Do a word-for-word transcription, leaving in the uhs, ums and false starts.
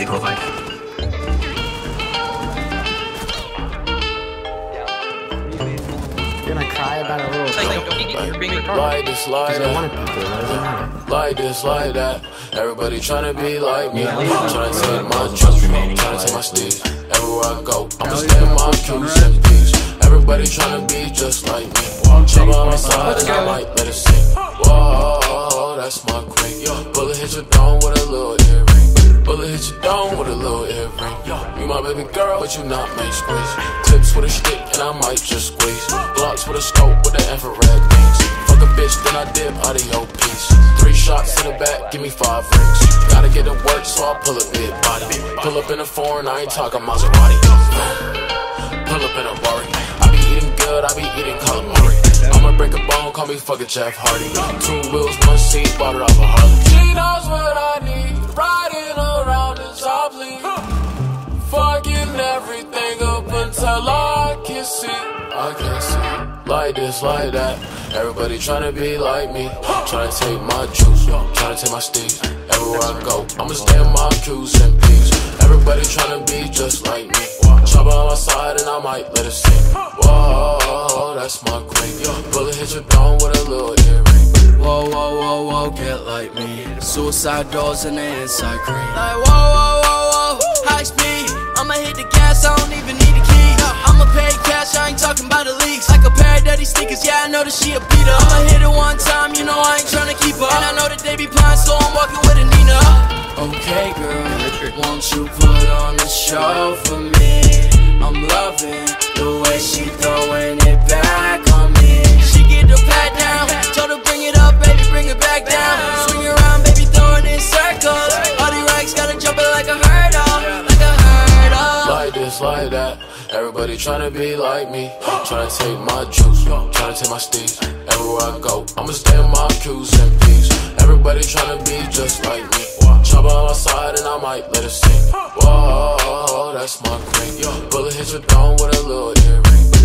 synchronize. You're gonna cry about a little bit. Like this, like that. Like this, like that. Everybody tryna be like me. Tryna take my trust, tryna take my steeds. Everywhere I go, I'ma stay in my cues and peace. Everybody tryna be just like me. Jump on my side and I might let it sink. Whoa, that's my queen. Bullet hit you down with a little ear ring. Bullet hit you down with a little ear ring. You my baby girl, but you not make squeeze. Clips with a stick and I might just squeeze. Blocks with a scope with the infrared beams. Fuck a bitch, then I dip out of your piece. Three shots in the back, give me five rings. Gotta get to work, so I pull a big body. Pull up in a foreign, I ain't talking Maserati. Pull up in a Rari. I be eating good, I be eating calamari. I'ma break a bone, call me fucking Jeff Hardy. Two wheels, one seat, bought it off a Harley. She knows what I need, riding around as I bleed. Fucking everything up until I can see. I can see. Like this, like that. Everybody tryna be like me. Tryna take my juice, tryna take my steeds. Everywhere I go, I'ma stay in my cues and peace. Everybody tryna be just like me. Chop on my side and I might let it sink. Whoa, that's my queen. Bullet hit you down with a little ear ring. Whoa, whoa, whoa, whoa, get like me. Suicide doors and the inside green. Like whoa, whoa, whoa, whoa, high speed. I'ma hit the gas, I don't even need a key. I'ma pay cash, I ain't talking about the leaks. Like a pair of dirty sneakers, yeah, I know that she a beater. I'ma hit her one time, you know I ain't tryna keep her. And I know that they be blind, so I'm walking with a Nina. Okay, girl, won't you put on a show for me? I'm loving the way she throwing it back on me. She get the pat down, told her bring it up, baby, bring it back down. Swing around, baby, throwing in circles. All these racks gotta jump it like a hurdle, like a hurdle. Like this, like that. Everybody tryna be like me. Tryna take my juice, tryna take my steeds. Everywhere I go, I'ma stay in my cues and peace. Everybody tryna be just like me. Chop on my side and I might let it sink. Whoa, that's my queen. Bullet hit you down with a little ear ring.